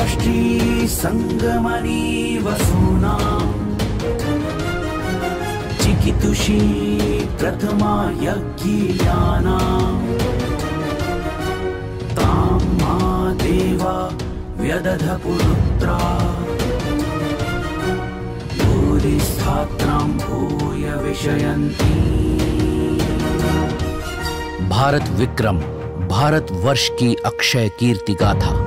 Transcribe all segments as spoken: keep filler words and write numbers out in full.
राष्ट्री संगमनी वसूना चिकितुषी प्रथमा यज्ञियाना तामा देवा व्यदध पुरुत्रा भूरिस्थात्रां भूय विषयन्ति। भारत विक्रम भारत वर्ष की अक्षय कीर्ति गाथा।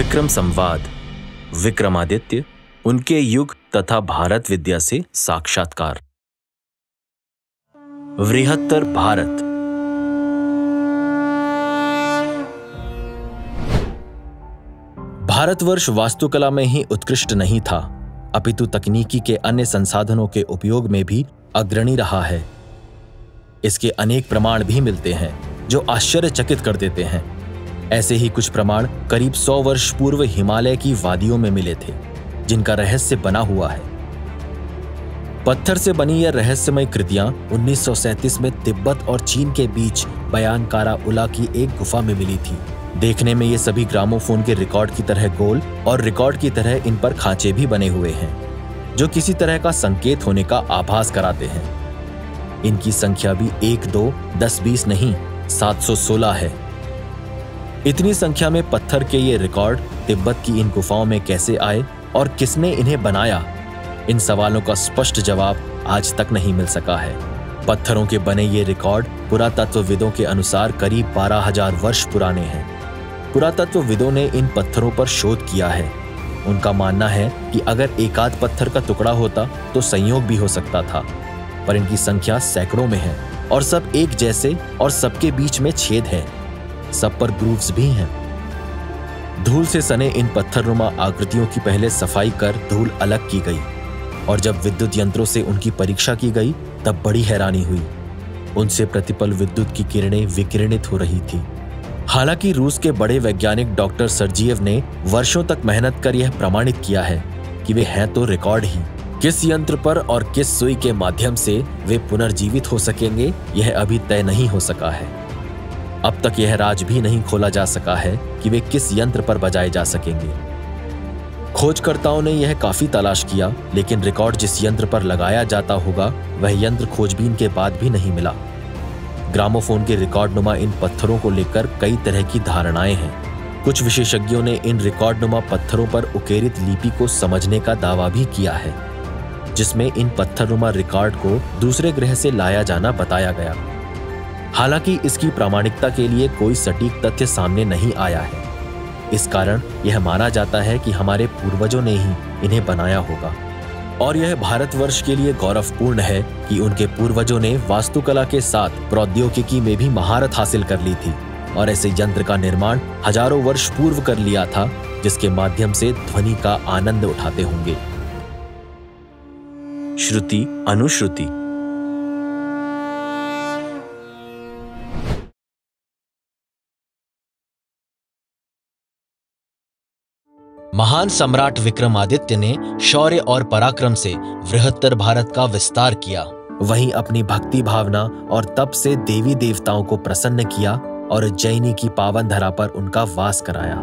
विक्रम संवाद, विक्रमादित्य, उनके युग तथा भारत विद्या से साक्षात्कार। वृहत्तर भारत। भारतवर्ष वास्तुकला में ही उत्कृष्ट नहीं था, अपितु तकनीकी के अन्य संसाधनों के उपयोग में भी अग्रणी रहा है। इसके अनेक प्रमाण भी मिलते हैं जो आश्चर्यचकित कर देते हैं। ऐसे ही कुछ प्रमाण करीब सौ वर्ष पूर्व हिमालय की वादियों में मिले थे, जिनका रहस्य बना हुआ है। पत्थर से बनी यह रहस्यमय कृतियां उन्नीस सौ सैंतीस में तिब्बत और चीन के बीच बयानकारा उला की एक गुफा में मिली थी। देखने में ये सभी ग्रामोफोन के रिकॉर्ड की तरह गोल और रिकॉर्ड की तरह इन पर खांचे भी बने हुए हैं, जो किसी तरह का संकेत होने का आभास कराते हैं। इनकी संख्या भी एक दो दस बीस नहीं, सात सौ सोलह है। इतनी संख्या में पत्थर के ये रिकॉर्ड तिब्बत की इन गुफाओं में कैसे आए और किसने इन्हें बनाया, इन सवालों का स्पष्ट जवाब आज तक नहीं मिल सका है। पत्थरों के बने ये रिकॉर्ड पुरातत्वविदों के अनुसार करीब बारह हजार वर्ष पुराने हैं। पुरातत्वविदों ने इन पत्थरों पर शोध किया है। उनका मानना है कि अगर एकाध पत्थर का टुकड़ा होता तो संयोग भी हो सकता था, पर इनकी संख्या सैकड़ों में है और सब एक जैसे और सबके बीच में छेद है। सब पर ग्रूव्स भी हैं। धूल से सने इन पत्थरनुमा आकृतियों की पहले सफाई कर धूल अलग की गई और जब विद्युत यंत्रों से उनकी परीक्षा की गई तब बड़ी हैरानी हुई। उनसे प्रतिपल विद्युत की किरणें विकिरणित हो रही थी। हालांकि रूस के बड़े वैज्ञानिक डॉक्टर सर्जियव ने वर्षों तक मेहनत कर यह प्रमाणित किया है कि वे हैं तो रिकॉर्ड ही। किस यंत्र पर और किस सुई के माध्यम से वे पुनर्जीवित हो सकेंगे यह अभी तय नहीं हो सका है। अब तक यह राज भी नहीं खोला जा सका है कि वे किस यंत्र पर बजाए जा सकेंगे। खोजकर्ताओं ने यह काफी तलाश किया, लेकिन रिकॉर्ड जिस यंत्र पर लगाया जाता होगा वह यंत्र खोजबीन के बाद भी नहीं मिला। ग्रामोफोन के रिकॉर्ड नुमा इन पत्थरों को लेकर कई तरह की धारणाएं हैं। कुछ विशेषज्ञों ने इन रिकॉर्ड नुमा पत्थरों पर उकेरित लिपि को समझने का दावा भी किया है, जिसमें इन पत्थर नुमा रिकॉर्ड को दूसरे ग्रह से लाया जाना बताया गया। हालांकि इसकी प्रामाणिकता के लिए कोई सटीक तथ्य सामने नहीं आया है। इस कारण यह माना जाता है कि हमारे पूर्वजों ने ही इन्हें बनाया होगा और यह भारतवर्ष के लिए गौरवपूर्ण है कि उनके पूर्वजों ने वास्तुकला के साथ प्रौद्योगिकी में भी महारत हासिल कर ली थी और ऐसे यंत्र का निर्माण हजारों वर्ष पूर्व कर लिया था, जिसके माध्यम से ध्वनि का आनंद उठाते होंगे। श्रुति अनुश्रुति। महान सम्राट विक्रमादित्य ने शौर्य और पराक्रम से बृहत्तर भारत का विस्तार किया। वहीं अपनी भक्ति भावना और तप से देवी देवताओं को प्रसन्न किया और उज्जैनी की पावन धरा पर उनका वास कराया।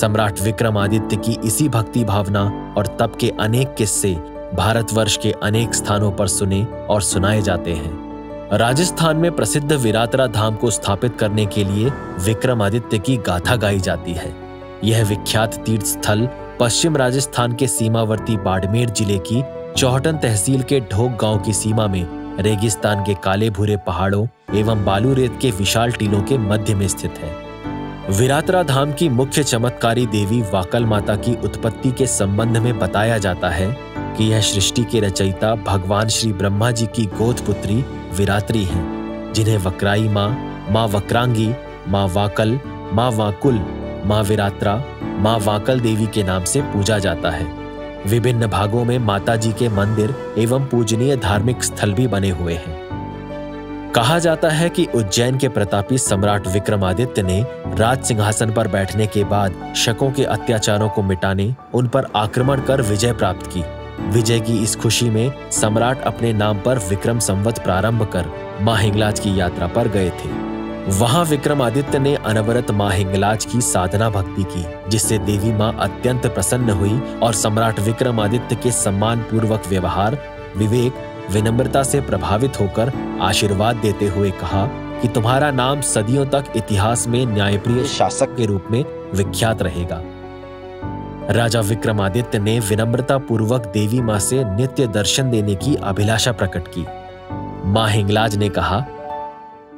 सम्राट विक्रमादित्य की इसी भक्ति भावना और तप के अनेक किस्से भारतवर्ष के अनेक स्थानों पर सुने और सुनाए जाते हैं। राजस्थान में प्रसिद्ध विरात्रा धाम को स्थापित करने के लिए विक्रमादित्य की गाथा गाई जाती है। यह विख्यात तीर्थ स्थल पश्चिम राजस्थान के सीमावर्ती बाड़मेर जिले की चौहटन तहसील के ढोक गांव की सीमा में रेगिस्तान के काले भूरे पहाड़ों एवं बालू रेत के विशाल टीलों के मध्य में स्थित है। विरात्रा धाम की मुख्य चमत्कारी देवी वाकल माता की उत्पत्ति के संबंध में बताया जाता है कि यह सृष्टि के रचयिता भगवान श्री ब्रह्मा जी की गोद पुत्री विरात्री हैं, जिन्हें वक्राई माँ, माँ वक्रांगी, माँ वाकल, माँ वाकुल, माँ विरात्रा, माँ वाकल देवी के नाम से पूजा जाता है। विभिन्न भागों में माताजी के मंदिर एवं पूजनीय धार्मिक स्थल भी बने हुए हैं। कहा जाता है कि उज्जैन के प्रतापी सम्राट विक्रमादित्य ने राज सिंहासन पर बैठने के बाद शकों के अत्याचारों को मिटाने, उन पर आक्रमण कर विजय प्राप्त की। विजय की इस खुशी में सम्राट अपने नाम पर विक्रम संवत प्रारंभ कर माहिंगलाज की यात्रा पर गए थे। वहां विक्रमादित्य ने अनवरत माहिंगलाज की साधना भक्ति की, जिससे देवी माँ अत्यंत प्रसन्न हुई और सम्राट विक्रमादित्य के सम्मान पूर्वक व्यवहार, विवेक, विनम्रता से प्रभावित होकर आशीर्वाद देते हुए कहा कि तुम्हारा नाम सदियों तक इतिहास में न्यायप्रिय शासक के रूप में विख्यात रहेगा। राजा विक्रमादित्य ने विनम्रता पूर्वक देवी माँ से नित्य दर्शन देने की अभिलाषा प्रकट की। माँ हिंगलाज ने कहा,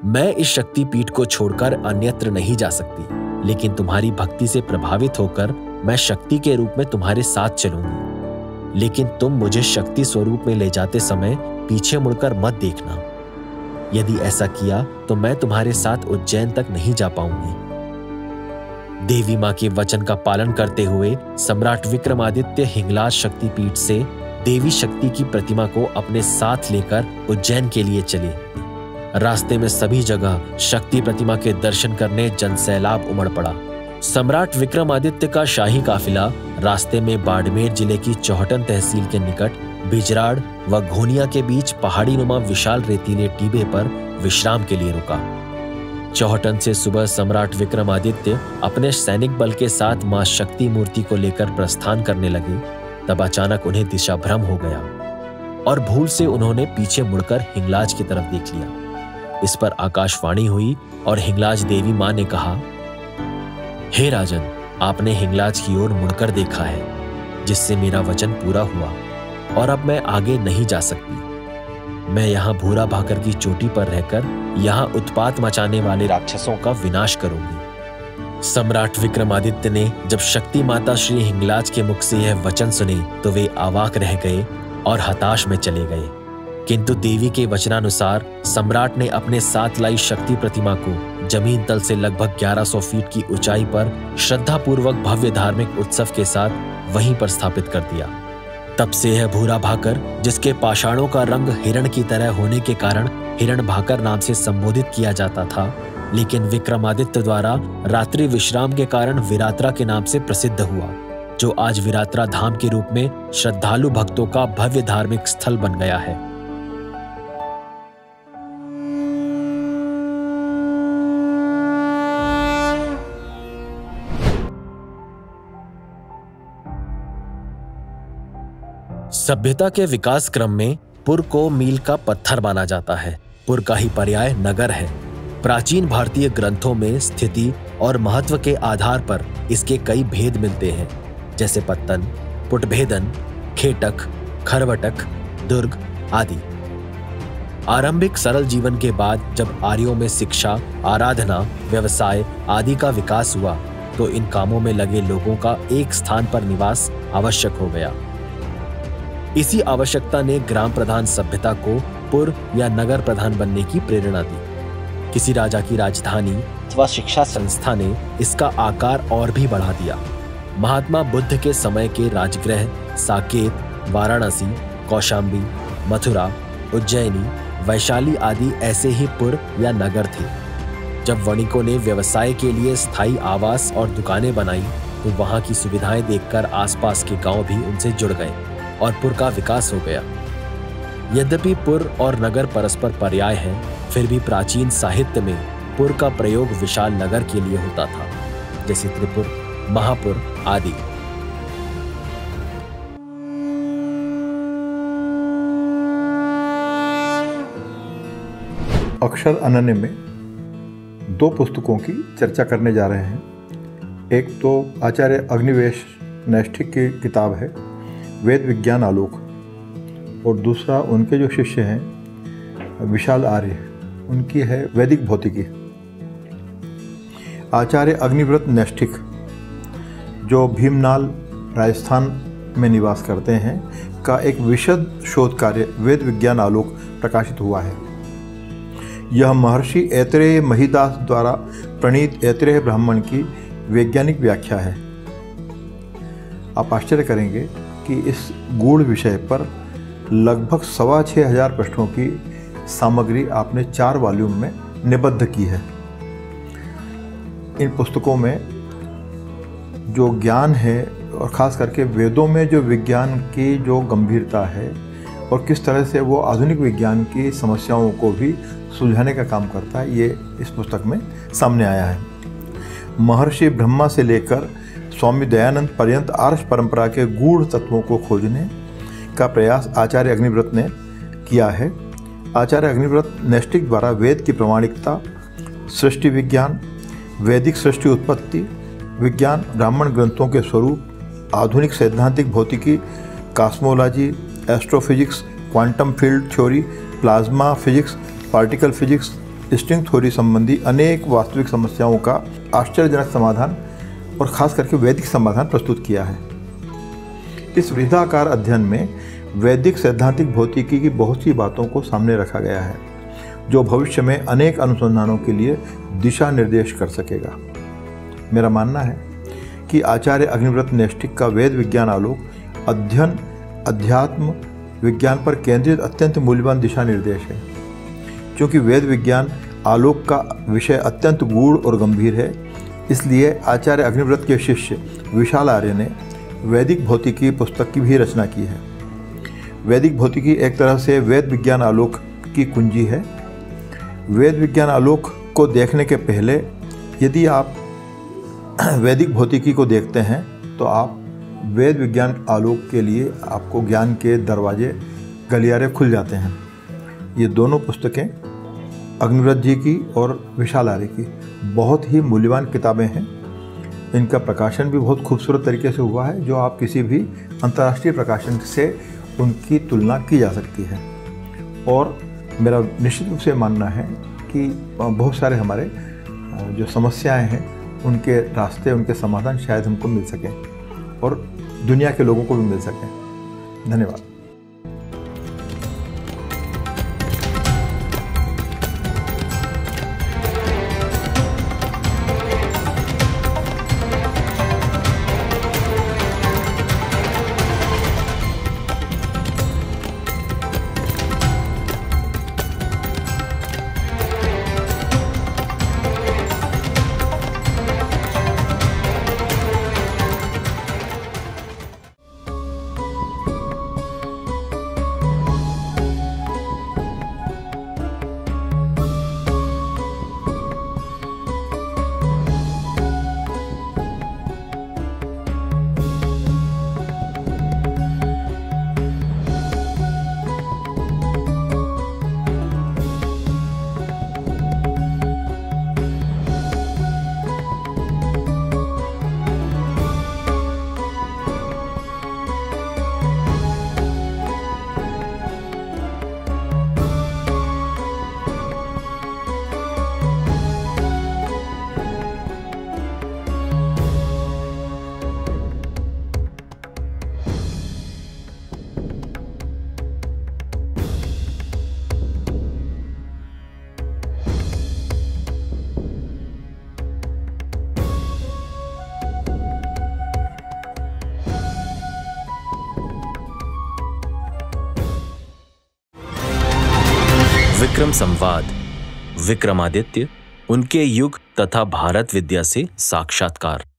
मैं इस शक्तिपीठ को छोड़कर अन्यत्र नहीं जा सकती, लेकिन तुम्हारी भक्ति से प्रभावित होकर मैं शक्ति के रूप में तुम्हारे साथ चलूंगी, लेकिन तुम मुझे शक्ति स्वरूप में ले जाते समय पीछे मुड़कर मत देखना। यदि ऐसा किया तो मैं तुम्हारे साथ उज्जैन तक नहीं जा पाऊंगी। देवी माँ के वचन का पालन करते हुए सम्राट विक्रमादित्य हिंगलाज शक्तिपीठ से देवी शक्ति की प्रतिमा को अपने साथ लेकर उज्जैन के लिए चले। रास्ते में सभी जगह शक्ति प्रतिमा के दर्शन करने जनसैलाब उमड़ पड़ा। सम्राट विक्रमादित्य का शाही काफिला रास्ते में बाड़मेर जिले की चौहटन तहसील के निकट बिजराड़ व घोनिया के बीच पहाड़ी नुमा विशाल रेतीले टीबे पर विश्राम के लिए रुका। चौहटन से सुबह सम्राट विक्रमादित्य अपने सैनिक बल के साथ मां शक्ति मूर्ति को लेकर प्रस्थान करने लगे, तब अचानक उन्हें दिशा भ्रम हो गया और भूल से उन्होंने पीछे मुड़कर हिंगलाज की तरफ देख लिया। इस पर आकाशवाणी हुई और हिंगलाज देवी माँ ने कहा, हे राजन, आपने हिंगलाज की ओर मुड़कर देखा है, जिससे मेरा वचन पूरा हुआ और अब मैं आगे नहीं जा सकती। मैं यहाँ भूरा भाकर की चोटी पर रहकर यहाँ उत्पात मचाने वाले राक्षसों का विनाश करूंगी। सम्राट विक्रमादित्य ने जब शक्ति माता श्री हिंगलाज के मुख से यह वचन सुने तो वे अवाक रह गए और हताश में चले गए, किंतु देवी के वचनानुसार सम्राट ने अपने साथ लाई शक्ति प्रतिमा को जमीन तल से लगभग ग्यारह सौ फीट की ऊंचाई पर श्रद्धापूर्वक भव्य धार्मिक उत्सव के साथ वहीं पर स्थापित कर दिया। तब से यह भूरा भाकर, जिसके पाषाणों का रंग हिरण की तरह होने के कारण हिरण भाकर नाम से संबोधित किया जाता था, लेकिन विक्रमादित्य द्वारा रात्रि विश्राम के कारण विरात्रा के नाम से प्रसिद्ध हुआ, जो आज विरात्रा धाम के रूप में श्रद्धालु भक्तों का भव्य धार्मिक स्थल बन गया है। सभ्यता के विकास क्रम में पुर को मील का पत्थर माना जाता है। पुर का ही पर्याय नगर है। प्राचीन भारतीय ग्रंथों में स्थिति और महत्व के आधार पर इसके कई भेद मिलते हैं, जैसे पत्तन, पुटभेदन, खेटक, खरवटक, दुर्ग आदि। आरंभिक सरल जीवन के बाद जब आर्यों में शिक्षा, आराधना, व्यवसाय आदि का विकास हुआ तो इन कामों में लगे लोगों का एक स्थान पर निवास आवश्यक हो गया। इसी आवश्यकता ने ग्राम प्रधान सभ्यता को पुर या नगर प्रधान बनने की प्रेरणा दी। किसी राजा की राजधानी अथवा शिक्षा संस्था ने इसका आकार और भी बढ़ा दिया। महात्मा बुद्ध के समय के राजगृह साकेत, वाराणसी, कौशाम्बी, मथुरा, उज्जैनी, वैशाली आदि ऐसे ही पुर या नगर थे। जब वणिकों ने व्यवसाय के लिए स्थायी आवास और दुकानें बनाई तो वहाँ की सुविधाएं देखकर आसपास के गाँव भी उनसे जुड़ गए और पुर का विकास हो गया। यद्यपि पुर और नगर परस्पर पर्याय हैं, फिर भी प्राचीन साहित्य में पुर का प्रयोग विशाल नगर के लिए होता था, जैसे त्रिपुर, महापुर आदि। अक्षर अनन्य में दो पुस्तकों की चर्चा करने जा रहे हैं। एक तो आचार्य अग्निव्रत नैष्ठिक की किताब है वेद विज्ञान आलोक, और दूसरा उनके जो शिष्य हैं विशाल आर्य, उनकी है वैदिक भौतिकी। आचार्य अग्निव्रत नैष्ठिक जो भीमनाल राजस्थान में निवास करते हैं का एक विशद शोध कार्य वेद विज्ञान आलोक प्रकाशित हुआ है। यह महर्षि ऐत्रेय महिदास द्वारा प्रणीत ऐत्रेय ब्राह्मण की वैज्ञानिक व्याख्या है। आप आश्चर्य करेंगे की इस गूढ़ विषय पर लगभग सवा छः हजार पृष्ठों की सामग्री आपने चार वॉल्यूम में निबद्ध की है। इन पुस्तकों में जो ज्ञान है और ख़ास करके वेदों में जो विज्ञान की जो गंभीरता है और किस तरह से वो आधुनिक विज्ञान की समस्याओं को भी सुलझाने का काम करता है, ये इस पुस्तक में सामने आया है। महर्षि ब्रह्मा से लेकर स्वामी दयानंद पर्यंत आर्ष परंपरा के गूढ़ तत्वों को खोजने का प्रयास आचार्य अग्निव्रत ने किया है। आचार्य अग्निव्रत नैष्ठिक द्वारा वेद की प्रमाणिकता, सृष्टि विज्ञान, वैदिक सृष्टि उत्पत्ति विज्ञान, ब्राह्मण ग्रंथों के स्वरूप, आधुनिक सैद्धांतिक भौतिकी, cosmology, astrophysics, quantum field theory, plasma physics, particle physics, string theory संबंधी अनेक वास्तविक समस्याओं का आश्चर्यजनक समाधान और ख़ास करके वैदिक समाधान प्रस्तुत किया है। इस वृद्धाकार अध्ययन में वैदिक सैद्धांतिक भौतिकी की बहुत सी बातों को सामने रखा गया है जो भविष्य में अनेक अनुसंधानों के लिए दिशा निर्देश कर सकेगा। मेरा मानना है कि आचार्य अग्निव्रत नैष्ठिक का वेद विज्ञान आलोक अध्ययन अध्यात्म विज्ञान पर केंद्रित अत्यंत मूल्यवान दिशा निर्देश है। क्योंकि वेद विज्ञान आलोक का विषय अत्यंत गूढ़ और गंभीर है, इसलिए आचार्य अग्निव्रत के शिष्य विशाल आर्य ने वैदिक भौतिकी पुस्तक की भी रचना की है। वैदिक भौतिकी एक तरह से वेद विज्ञान आलोक की कुंजी है। वेद विज्ञान आलोक को देखने के पहले यदि आप वैदिक भौतिकी को देखते हैं तो आप वेद विज्ञान आलोक के लिए आपको ज्ञान के दरवाजे गलियारे खुल जाते हैं। ये दोनों पुस्तकें अग्निव्रत जी की और विशाल आर्य की बहुत ही मूल्यवान किताबें हैं। इनका प्रकाशन भी बहुत खूबसूरत तरीके से हुआ है जो आप किसी भी अंतर्राष्ट्रीय प्रकाशन से उनकी तुलना की जा सकती है। और मेरा निश्चित रूप से मानना है कि बहुत सारे हमारे जो समस्याएं हैं उनके रास्ते, उनके समाधान शायद हमको मिल सकें और दुनिया के लोगों को भी मिल सकें। धन्यवाद। विक्रम संवाद, विक्रमादित्य, उनके युग तथा भारत विद्या से साक्षात्कार।